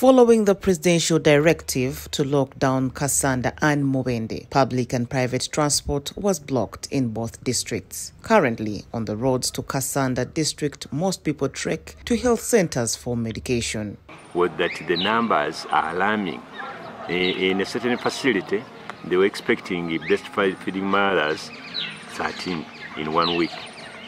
Following the presidential directive to lock down Kasanda and Mubende, public and private transport was blocked in both districts. Currently, on the roads to Kasanda district, most people trek to health centers for medication. Well, that the numbers are alarming. In a certain facility, they were expecting breastfeeding mothers 13 in 1 week.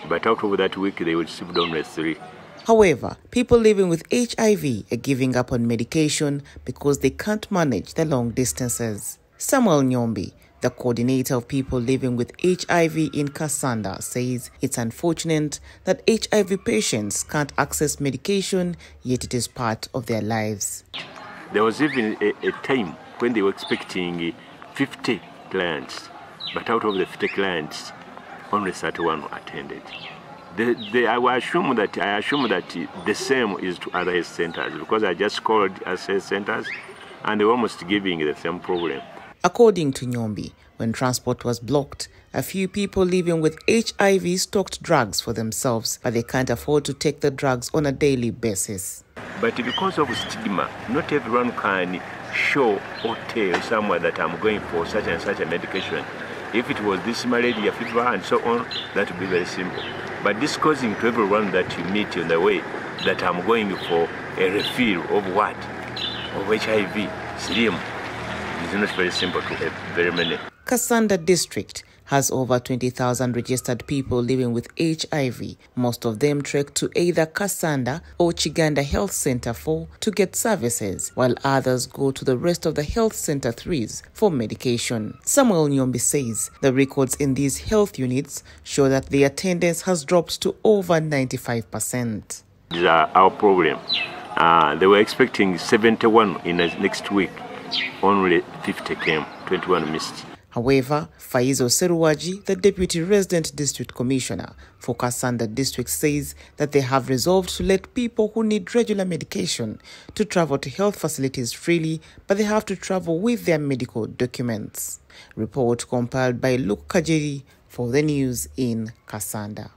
But out of that week, they would slip down to 3. However, people living with HIV are giving up on medication because they can't manage the long distances. Samuel Nyombi, the coordinator of people living with HIV in Kasanda, says it's unfortunate that HIV patients can't access medication, yet it is part of their lives. There was even a time when they were expecting 50 clients, but out of the 50 clients, only 31 attended. I assume that the same is to other health centers, because I just called as health centers and they were almost giving the same problem. According to Nyombi, when transport was blocked, a few people living with HIV stocked drugs for themselves, but they can't afford to take the drugs on a daily basis. But because of stigma, not everyone can show or tell someone that I'm going for such and such a medication. If it was this malaria, fever, and so on, that would be very simple. But this causing to everyone that you meet on the way that I'm going for a refill of what? Of HIV, slim. It's not very simple to have very many. Kasanda district has over 20,000 registered people living with HIV. Most of them trek to either Kasanda or Chiganda Health Center 4 to get services, while others go to the rest of the Health Center 3s for medication. Samuel Nyombi says the records in these health units show that the attendance has dropped to over 95%. These are our problem. They were expecting 71 in the next week. Only 50 came, 21 missed. However, Faizo Seruwaji, the Deputy Resident District Commissioner for Kasanda District, says that they have resolved to let people who need regular medication to travel to health facilities freely, but they have to travel with their medical documents. Report compiled by Luke Kajiri for the news in Kasanda.